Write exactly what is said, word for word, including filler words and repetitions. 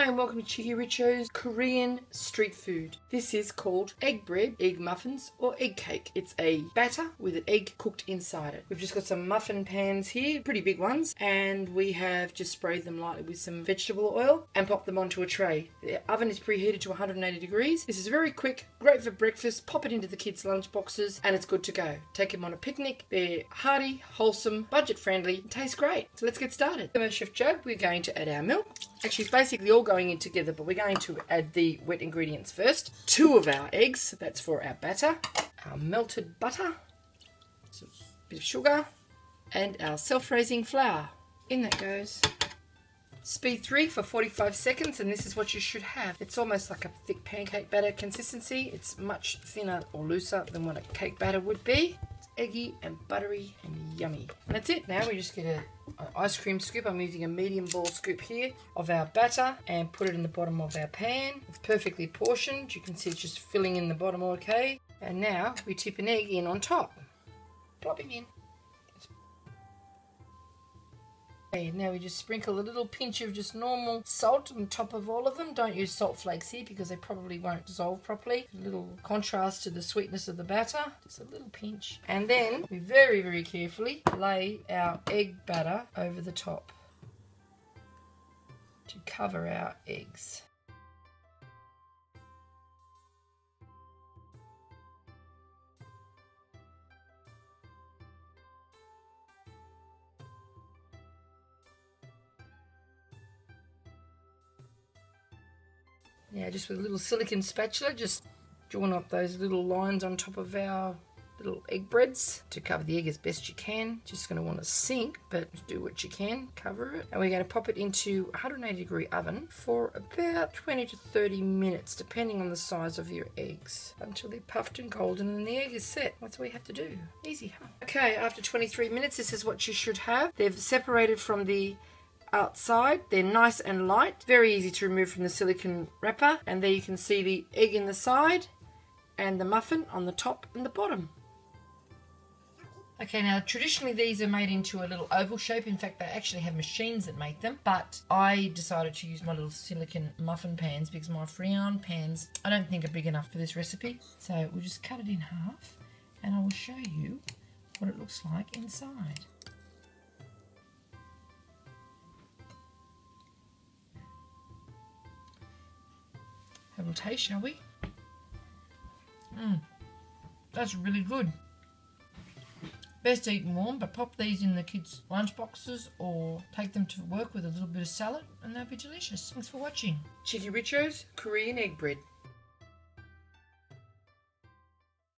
Hi and welcome to Cheekyricho's Korean street food. This is called egg bread, egg muffins or egg cake. It's a batter with an egg cooked inside it. We've just got some muffin pans here, pretty big ones, and we have just sprayed them lightly with some vegetable oil and popped them onto a tray. The oven is preheated to one hundred eighty degrees. This is very quick, great for breakfast, pop it into the kids' lunch boxes and it's good to go. Take them on a picnic. They're hearty, wholesome, budget friendly and taste great. So let's get started. I'm Chef Jo, we're going to add our milk. Actually, it's basically all going in together, but we're going to add the wet ingredients first. Two of our eggs, that's for our batter, our melted butter, a bit of sugar, and our self-raising flour. In that goes. Speed three for forty-five seconds, and this is what you should have. It's almost like a thick pancake batter consistency. It's much thinner or looser than what a cake batter would be. It's eggy and buttery and yummy. And that's it. Now we just get a An ice cream scoop. I'm using a medium ball scoop here of our batter and put it in the bottom of our pan. It's perfectly portioned. You can see it's just filling in the bottom okay. And now we tip an egg in on top. Plop him in. Okay, now we just sprinkle a little pinch of just normal salt on top of all of them. Don't use salt flakes here because they probably won't dissolve properly. A little contrast to the sweetness of the batter. Just a little pinch. And then we very, very carefully lay our egg batter over the top to cover our eggs. Now just with a little silicone spatula, just drawing up those little lines on top of our little egg breads to cover the egg as best you can. Just going to want to sink, but do what you can, cover it. And we're going to pop it into one hundred eighty degree oven for about twenty to thirty minutes, depending on the size of your eggs, until they're puffed and golden and the egg is set. That's all you have to do. Easy, huh? Okay, after twenty-three minutes, this is what you should have. They've separated from the outside. They're nice and light, very easy to remove from the silicone wrapper, and there you can see the egg in the side and the muffin on the top and the bottom. Okay, now traditionally these are made into a little oval shape. In fact, they actually have machines that make them, but I decided to use my little silicone muffin pans because my Freon pans I don't think are big enough for this recipe. So we'll just cut it in half and I will show you what it looks like inside. Have a taste, shall we? Mmm, that's really good. Best eaten warm, but pop these in the kids' lunch boxes or take them to work with a little bit of salad and they'll be delicious. Thanks for watching. Cheekyricho's Korean egg bread.